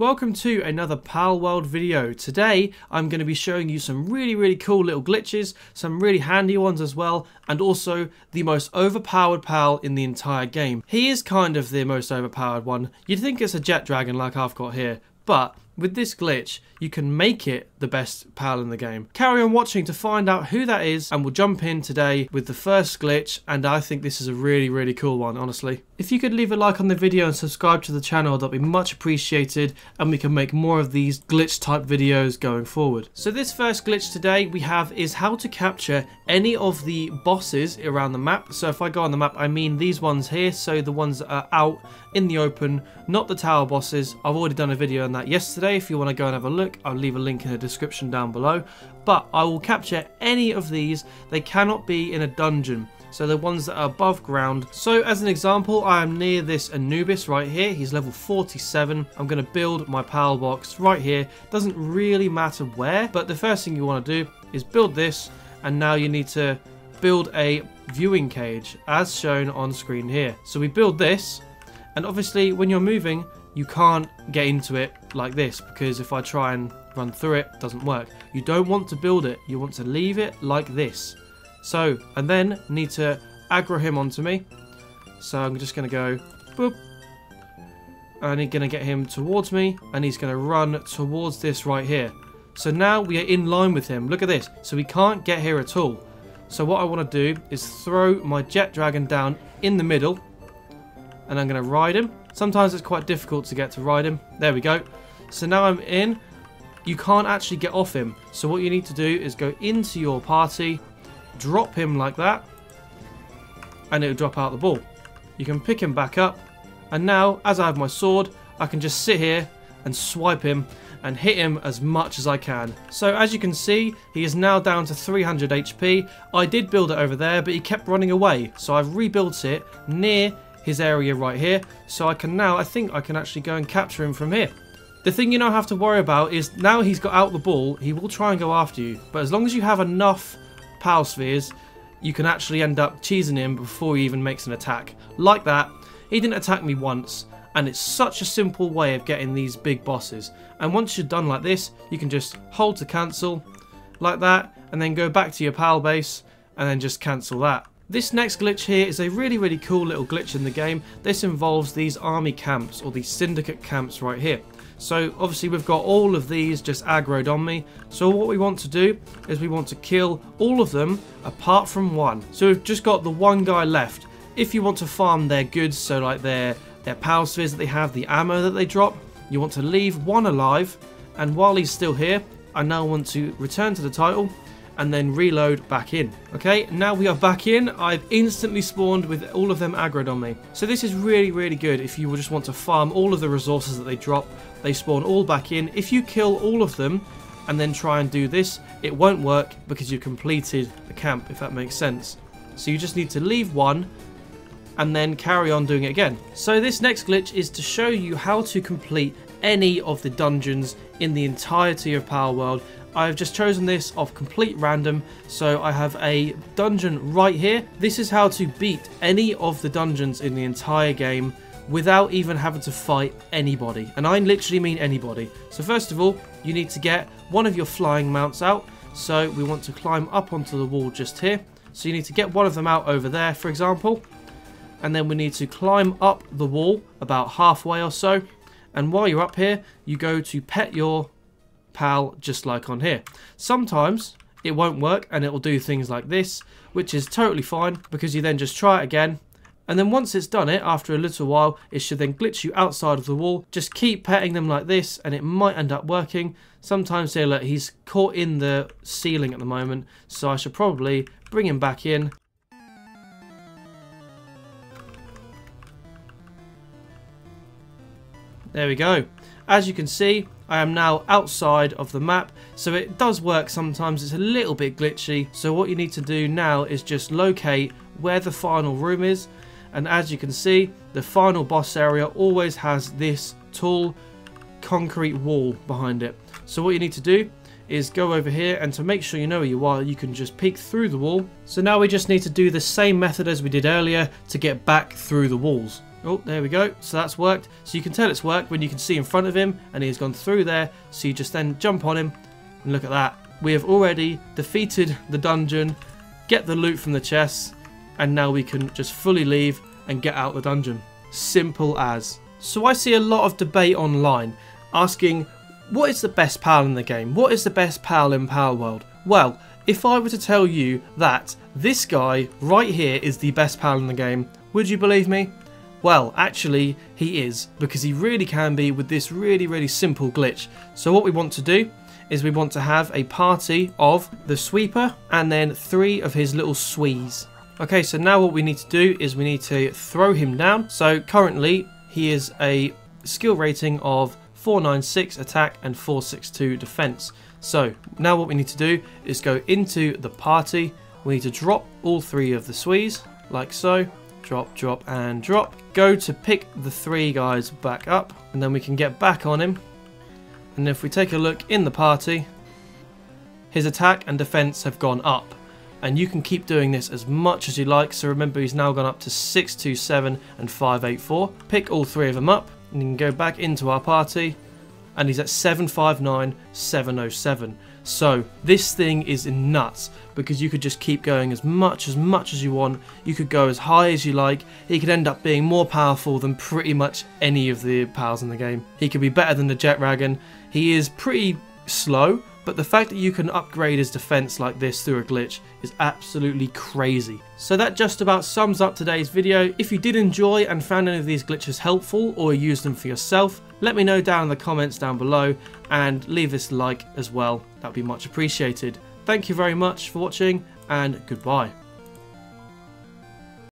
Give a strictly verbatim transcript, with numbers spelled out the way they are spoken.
Welcome to another Palworld video. Today I'm going to be showing you some really really cool little glitches, some really handy ones as well, and also the most overpowered pal in the entire game. He is kind of the most overpowered one. You'd think it's a Jetragon like I've got here, but with this glitch you can make it the best pal in the game. Carry on watching to find out who that is, and we'll jump in today with the first glitch, and I think this is a really really cool one honestly. If you could leave a like on the video and subscribe to the channel, that'd be much appreciated, and we can make more of these glitch type videos going forward. So this first glitch today we have is how to capture any of the bosses around the map. So if I go on the map, I mean these ones here, so the ones that are out in the open, not the tower bosses. I've already done a video on that yesterday. If you want to go and have a look, I'll leave a link in the description down below. But I will capture any of these. They cannot be in a dungeon, so the ones that are above ground. So as an example, I am near this Anubis right here. He's level forty-seven. I'm going to build my pal box right here. Doesn't really matter where, but the first thing you want to do is build this, and now you need to build a viewing cage as shown on screen here. So we build this, and obviously when you're moving you can't get into it like this, because if I try and run through it, it doesn't work. You don't want to build it, you want to leave it like this. So, and then need to aggro him onto me. So I'm just going to go, boop. And I'm going to get him towards me. And he's going to run towards this right here. So now we are in line with him. Look at this. So we can't get here at all. So what I want to do is throw my Jetragon down in the middle. And I'm going to ride him. Sometimes it's quite difficult to get to ride him. There we go. So now I'm in. You can't actually get off him. So what you need to do is go into your party, drop him like that, and it'll drop out the ball. You can pick him back up, and now as I have my sword I can just sit here and swipe him and hit him as much as I can. So as you can see, he is now down to three hundred H P. I did build it over there, but he kept running away, so I've rebuilt it near his area right here. So I can now, I think I can actually go and capture him from here. The thing you don't have to worry about is now he's got out the ball, he will try and go after you, but as long as you have enough Pal spheres, you can actually end up cheesing him before he even makes an attack. Like that, he didn't attack me once, and it's such a simple way of getting these big bosses. And once you're done like this, you can just hold to cancel, like that, and then go back to your pal base, and then just cancel that. This next glitch here is a really really cool little glitch in the game. This involves these army camps, or these syndicate camps right here. So obviously we've got all of these just aggroed on me. So what we want to do is we want to kill all of them apart from one. So we've just got the one guy left. If you want to farm their goods, so like their, their pal spheres that they have, the ammo that they drop, you want to leave one alive. And while he's still here, I now want to return to the title and then reload back in. Okay, now we are back in. I've instantly spawned with all of them aggroed on me. So this is really, really good if you just want to farm all of the resources that they drop. They spawn all back in. If you kill all of them and then try and do this, it won't work because you've completed the camp, if that makes sense. So you just need to leave one and then carry on doing it again. So this next glitch is to show you how to complete any of the dungeons in the entirety of Palworld. I've just chosen this off complete random, so I have a dungeon right here. This is how to beat any of the dungeons in the entire game without even having to fight anybody, and I literally mean anybody. So first of all, you need to get one of your flying mounts out. So we want to climb up onto the wall just here. So you need to get one of them out over there, for example, and then we need to climb up the wall about halfway or so, and while you're up here you go to pet your pal just like on here. Sometimes it won't work and it will do things like this, which is totally fine because you then just try it again, and then once it's done it after a little while it should then glitch you outside of the wall. Just keep petting them like this and it might end up working. Sometimes say look, he's caught in the ceiling at the moment, so I should probably bring him back in. There we go. As you can see, I am now outside of the map, so it does work sometimes. It's a little bit glitchy. So what you need to do now is just locate where the final room is, and as you can see, the final boss area always has this tall concrete wall behind it. So what you need to do is go over here, and to make sure you know where you are, you can just peek through the wall. So now we just need to do the same method as we did earlier to get back through the walls. Oh, there we go. So that's worked. So you can tell it's worked when you can see in front of him and he's gone through there. So you just then jump on him and look at that. We have already defeated the dungeon, get the loot from the chests, and now we can just fully leave and get out the dungeon. Simple as. So I see a lot of debate online asking, what is the best pal in the game? What is the best pal in Palworld? Well, if I were to tell you that this guy right here is the best pal in the game, would you believe me? Well, actually he is, because he really can be with this really, really simple glitch. So what we want to do is we want to have a party of the Sweeper and then three of his little Sweeze. Okay, so now what we need to do is we need to throw him down. So currently he is a skill rating of four ninety-six attack and four sixty-two defense. So now what we need to do is go into the party. We need to drop all three of the Sweeze, like so. Drop, drop, and drop. Go to pick the three guys back up, and then we can get back on him. And if we take a look in the party, his attack and defense have gone up. And you can keep doing this as much as you like. So remember, he's now gone up to six two seven and five eight four. Pick all three of them up, and you can go back into our party. And he's at seven five nine, seven oh seven. So this thing is nuts, because you could just keep going as much as much as you want. You could go as high as you like. He could end up being more powerful than pretty much any of the pals in the game. He could be better than the Jetragon. He is pretty slow, but the fact that you can upgrade his defense like this through a glitch is absolutely crazy. So that just about sums up today's video. If you did enjoy and found any of these glitches helpful or use them for yourself, let me know down in the comments down below, and leave this like as well. That would be much appreciated. Thank you very much for watching, and goodbye.